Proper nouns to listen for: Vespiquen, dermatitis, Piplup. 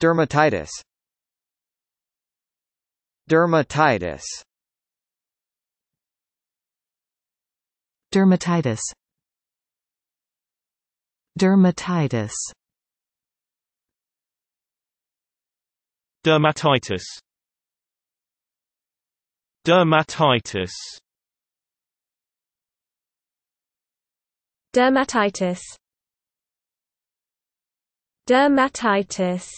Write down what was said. Dermatitis. Dermatitis. Dermatitis. Dermatitis. Dermatitis. Dermatitis. Dermatitis. Dermatitis.